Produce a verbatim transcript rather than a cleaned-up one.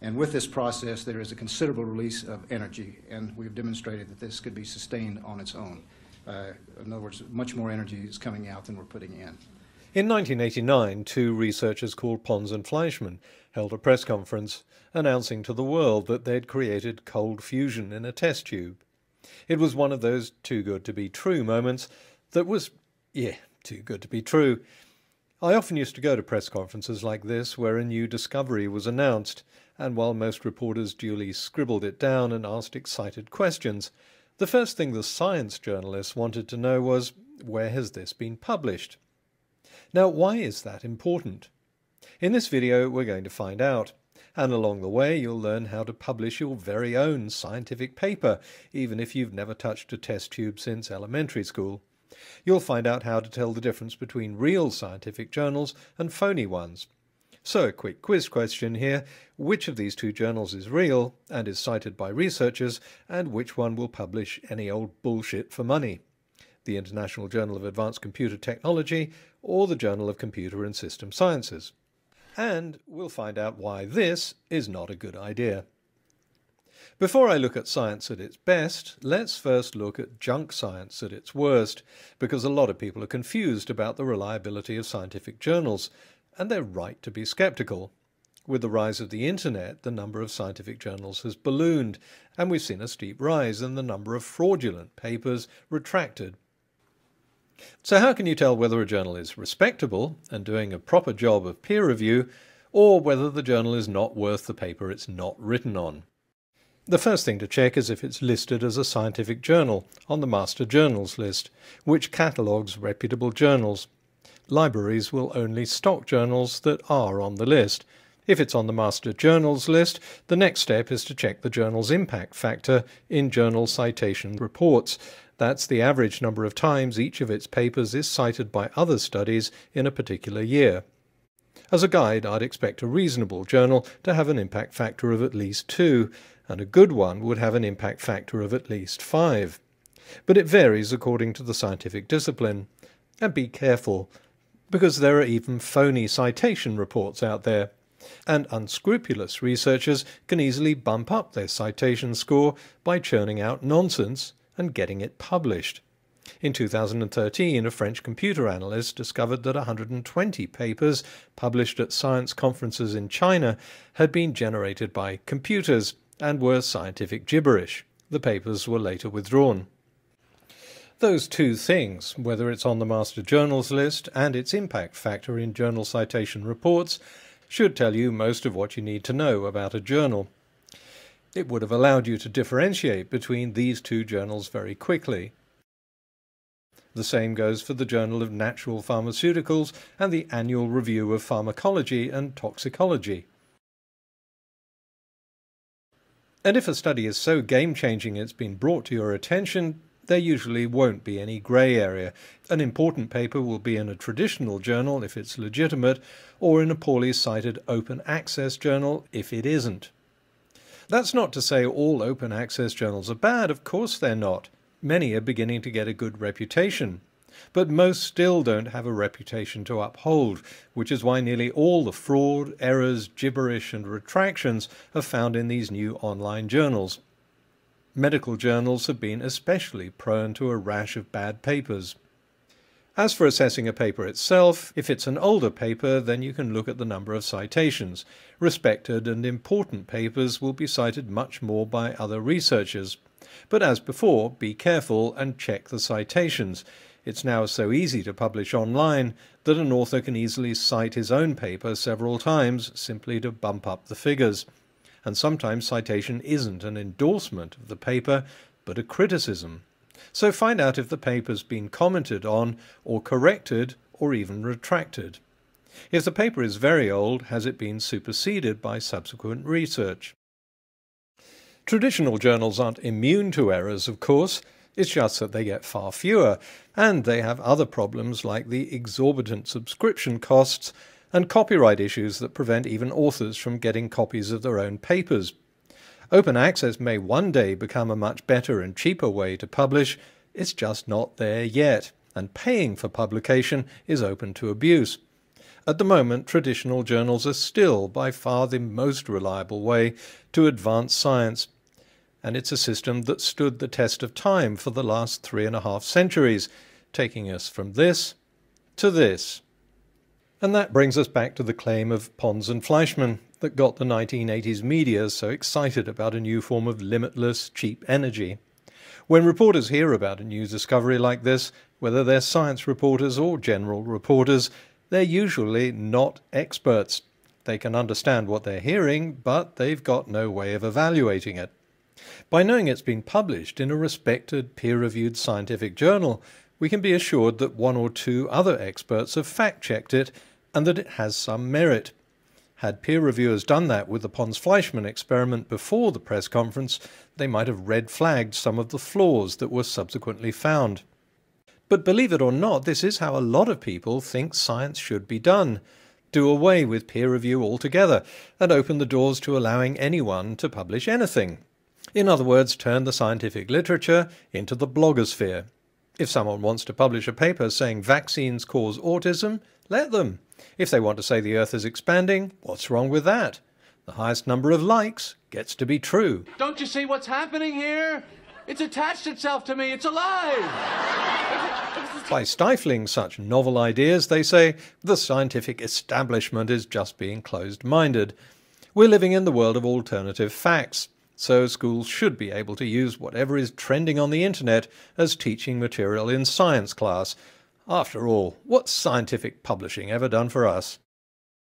And with this process, there is a considerable release of energy, and we've demonstrated that this could be sustained on its own. Uh, in other words, much more energy is coming out than we're putting in. In nineteen eighty-nine, two researchers called Pons and Fleischmann held a press conference announcing to the world that they'd created cold fusion in a test tube. It was one of those too-good-to-be-true moments that was, yeah, too good to be true. I often used to go to press conferences like this where a new discovery was announced, and while most reporters duly scribbled it down and asked excited questions, the first thing the science journalists wanted to know was, where has this been published? Now, why is that important? In this video, we're going to find out. And along the way, you'll learn how to publish your very own scientific paper, even if you've never touched a test tube since elementary school. You'll find out how to tell the difference between real scientific journals and phony ones. So a quick quiz question here, which of these two journals is real and is cited by researchers, and which one will publish any old bullshit for money? The International Journal of Advanced Computer Technology or the Journal of Computer and System Sciences? And we'll find out why this is not a good idea. Before I look at science at its best, let's first look at junk science at its worst, because a lot of people are confused about the reliability of scientific journals, and they're right to be sceptical. With the rise of the internet, the number of scientific journals has ballooned, and we've seen a steep rise in the number of fraudulent papers retracted. So how can you tell whether a journal is respectable and doing a proper job of peer review, or whether the journal is not worth the paper it's not written on? The first thing to check is if it's listed as a scientific journal on the Master Journals list, which catalogues reputable journals. Libraries will only stock journals that are on the list. If it's on the Master Journals list, the next step is to check the journal's impact factor in journal citation reports. That's the average number of times each of its papers is cited by other studies in a particular year. As a guide, I'd expect a reasonable journal to have an impact factor of at least two, and a good one would have an impact factor of at least five. But it varies according to the scientific discipline. And be careful, because there are even phony citation reports out there, and unscrupulous researchers can easily bump up their citation score by churning out nonsense and getting it published. In two thousand thirteen, a French computer analyst discovered that one hundred twenty papers published at science conferences in China had been generated by computers and were scientific gibberish. The papers were later withdrawn. Those two things, whether it's on the Master Journals list and its impact factor in journal citation reports, should tell you most of what you need to know about a journal. It would have allowed you to differentiate between these two journals very quickly. The same goes for the Journal of Natural Pharmaceuticals and the Annual Review of Pharmacology and Toxicology. And if a study is so game-changing it's been brought to your attention, there usually won't be any grey area. An important paper will be in a traditional journal if it's legitimate, or in a poorly cited open access journal if it isn't. That's not to say all open access journals are bad, of course they're not. Many are beginning to get a good reputation. But most still don't have a reputation to uphold, which is why nearly all the fraud, errors, gibberish and retractions are found in these new online journals. Medical journals have been especially prone to a rash of bad papers. As for assessing a paper itself, if it's an older paper, then you can look at the number of citations. Respected and important papers will be cited much more by other researchers. But as before, be careful and check the citations. It's now so easy to publish online that an author can easily cite his own paper several times simply to bump up the figures. And sometimes citation isn't an endorsement of the paper, but a criticism. So find out if the paper's been commented on, or corrected, or even retracted. If the paper is very old, has it been superseded by subsequent research? Traditional journals aren't immune to errors, of course. It's just that they get far fewer, and they have other problems like the exorbitant subscription costs and copyright issues that prevent even authors from getting copies of their own papers. Open access may one day become a much better and cheaper way to publish. It's just not there yet, and paying for publication is open to abuse. At the moment, traditional journals are still by far the most reliable way to advance science, and it's a system that stood the test of time for the last three and a half centuries, taking us from this to this. And that brings us back to the claim of Pons and Fleischmann that got the nineteen eighties media so excited about a new form of limitless, cheap energy. When reporters hear about a new discovery like this, whether they're science reporters or general reporters, they're usually not experts. They can understand what they're hearing, but they've got no way of evaluating it. By knowing it's been published in a respected, peer-reviewed scientific journal, we can be assured that one or two other experts have fact-checked it and that it has some merit. Had peer reviewers done that with the Pons-Fleischmann experiment before the press conference, they might have red-flagged some of the flaws that were subsequently found. But believe it or not, this is how a lot of people think science should be done. Do away with peer review altogether and open the doors to allowing anyone to publish anything. In other words, turn the scientific literature into the blogosphere. If someone wants to publish a paper saying vaccines cause autism, let them. If they want to say the Earth is expanding, what's wrong with that? The highest number of likes gets to be true. Don't you see what's happening here? It's attached itself to me. It's alive. By stifling such novel ideas, they say, the scientific establishment is just being closed-minded. We're living in the world of alternative facts. So schools should be able to use whatever is trending on the internet as teaching material in science class. After all, what's scientific publishing ever done for us?